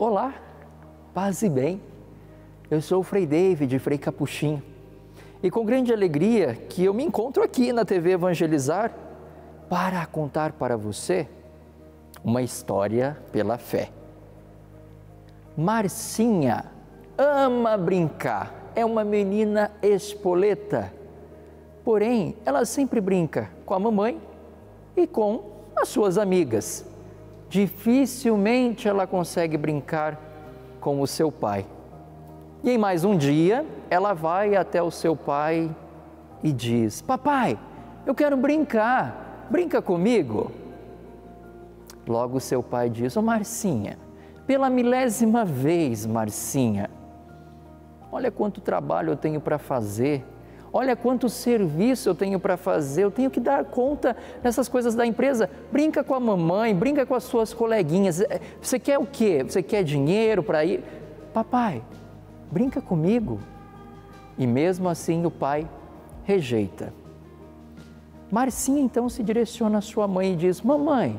Olá, paz e bem, eu sou o Frei David, Frei Capuchinho, e com grande alegria que eu me encontro aqui na TV Evangelizar para contar para você uma história pela fé. Marcinha ama brincar, é uma menina espoleta, porém ela sempre brinca com a mamãe e com as suas amigas. Dificilmente ela consegue brincar com o seu pai. E em mais um dia, ela vai até o seu pai e diz: "Papai, eu quero brincar, brinca comigo." Logo seu pai diz: "Ô Marcinha, pela milésima vez, Marcinha, olha quanto trabalho eu tenho para fazer, olha quanto serviço eu tenho para fazer, eu tenho que dar conta dessas coisas da empresa. Brinca com a mamãe, brinca com as suas coleguinhas. Você quer o quê? Você quer dinheiro para ir? Papai, brinca comigo." E mesmo assim o pai rejeita. Marcinha então se direciona à sua mãe e diz: "Mamãe,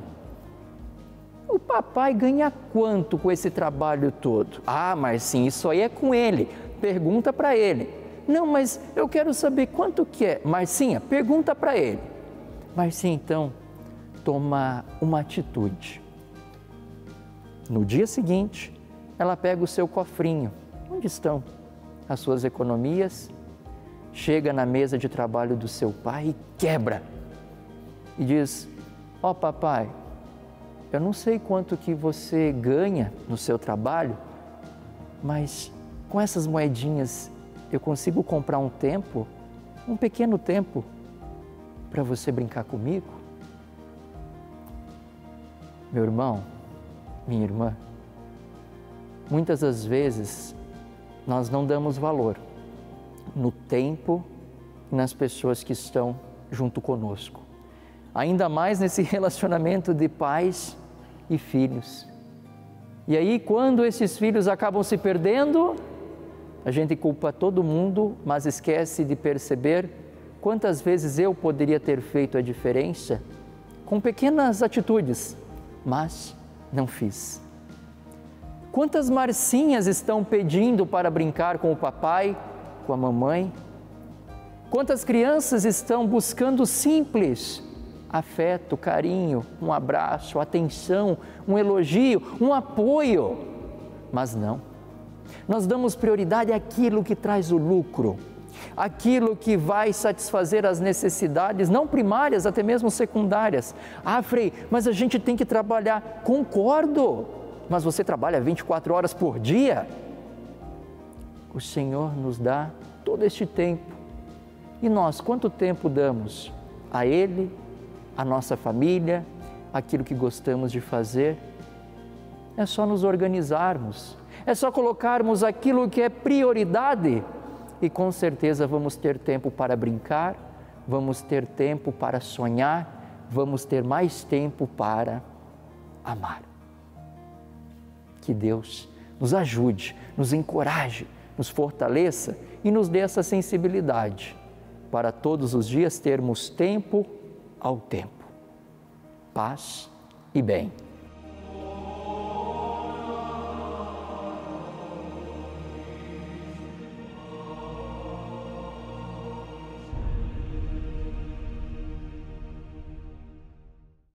o papai ganha quanto com esse trabalho todo?" "Ah, Marcinha, isso aí é com ele, pergunta para ele." "Não, mas eu quero saber quanto que é." "Marcinha, pergunta para ele." Marcinha então toma uma atitude. No dia seguinte, ela pega o seu cofrinho, onde estão as suas economias, chega na mesa de trabalho do seu pai e quebra. E diz: "Ó papai, eu não sei quanto que você ganha no seu trabalho, mas com essas moedinhas eu consigo comprar um tempo, um pequeno tempo, para você brincar comigo?" Meu irmão, minha irmã, muitas das vezes nós não damos valor no tempo e nas pessoas que estão junto conosco. Ainda mais nesse relacionamento de pais e filhos. E aí, quando esses filhos acabam se perdendo, a gente culpa todo mundo, mas esquece de perceber quantas vezes eu poderia ter feito a diferença com pequenas atitudes, mas não fiz. Quantas Marcinhas estão pedindo para brincar com o papai, com a mamãe? Quantas crianças estão buscando simples afeto, carinho, um abraço, atenção, um elogio, um apoio, mas não. Nós damos prioridade àquilo que traz o lucro, àquilo que vai satisfazer as necessidades, não primárias, até mesmo secundárias. "Ah, Frei, mas a gente tem que trabalhar." Concordo, mas você trabalha 24 horas por dia? O Senhor nos dá todo este tempo. E nós, quanto tempo damos a Ele, a nossa família, aquilo que gostamos de fazer? É só nos organizarmos. É só colocarmos aquilo que é prioridade e com certeza vamos ter tempo para brincar, vamos ter tempo para sonhar, vamos ter mais tempo para amar. Que Deus nos ajude, nos encoraje, nos fortaleça e nos dê essa sensibilidade para todos os dias termos tempo ao tempo. Paz e bem.